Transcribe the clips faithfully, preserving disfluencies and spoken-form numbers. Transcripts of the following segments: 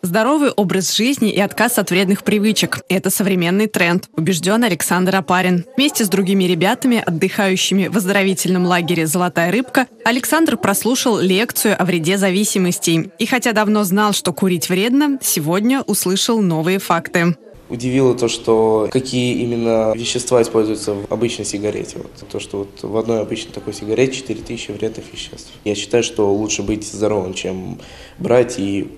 Здоровый образ жизни и отказ от вредных привычек – это современный тренд, убежден Александр Апарин. Вместе с другими ребятами, отдыхающими в оздоровительном лагере «Золотая рыбка», Александр прослушал лекцию о вреде зависимости. И хотя давно знал, что курить вредно, сегодня услышал новые факты. Удивило то, что какие именно вещества используются в обычной сигарете. Вот. То, что вот в одной обычной такой сигарете четыре тысячи вредных веществ. Я считаю, что лучше быть здоровым, чем брать и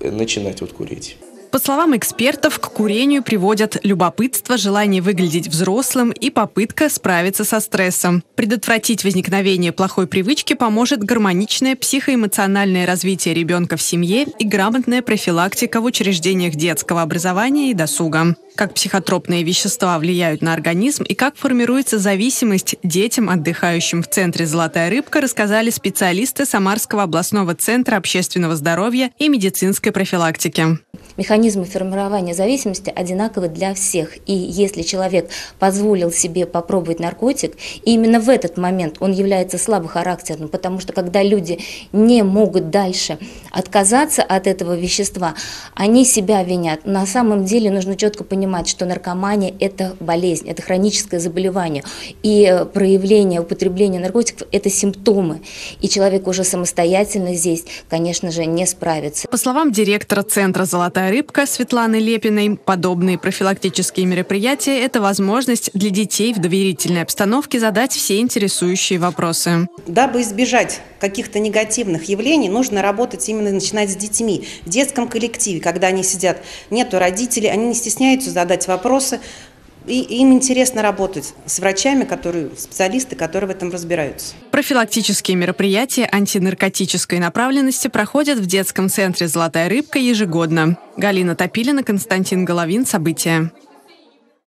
начинать вот курить. По словам экспертов, к курению приводят любопытство, желание выглядеть взрослым и попытка справиться со стрессом. Предотвратить возникновение плохой привычки поможет гармоничное психоэмоциональное развитие ребенка в семье и грамотная профилактика в учреждениях детского образования и досуга. Как психотропные вещества влияют на организм и как формируется зависимость детям, отдыхающим в центре «Золотая рыбка», рассказали специалисты Самарского областного центра общественного здоровья и медицинской профилактики. Механизмы формирования зависимости одинаковы для всех. И если человек позволил себе попробовать наркотик, именно в этот момент он является слабохарактерным, потому что когда люди не могут дальше отказаться от этого вещества, они себя винят. На самом деле нужно четко понимать, что наркомания – это болезнь, это хроническое заболевание. И проявление употребления наркотиков – это симптомы. И человек уже самостоятельно здесь, конечно же, не справится. По словам директора центра «Золотая рыбка» Светланы Лепиной, подобные профилактические мероприятия – это возможность для детей в доверительной обстановке задать все интересующие вопросы. Дабы избежать каких-то негативных явлений, нужно работать именно начинать с детьми. В детском коллективе, когда они сидят, нету родителей, они не стесняются задать вопросы, и им интересно работать с врачами, которые, специалисты, которые в этом разбираются. Профилактические мероприятия антинаркотической направленности проходят в детском центре «Золотая рыбка» ежегодно. Галина Топилина, Константин Головин. События.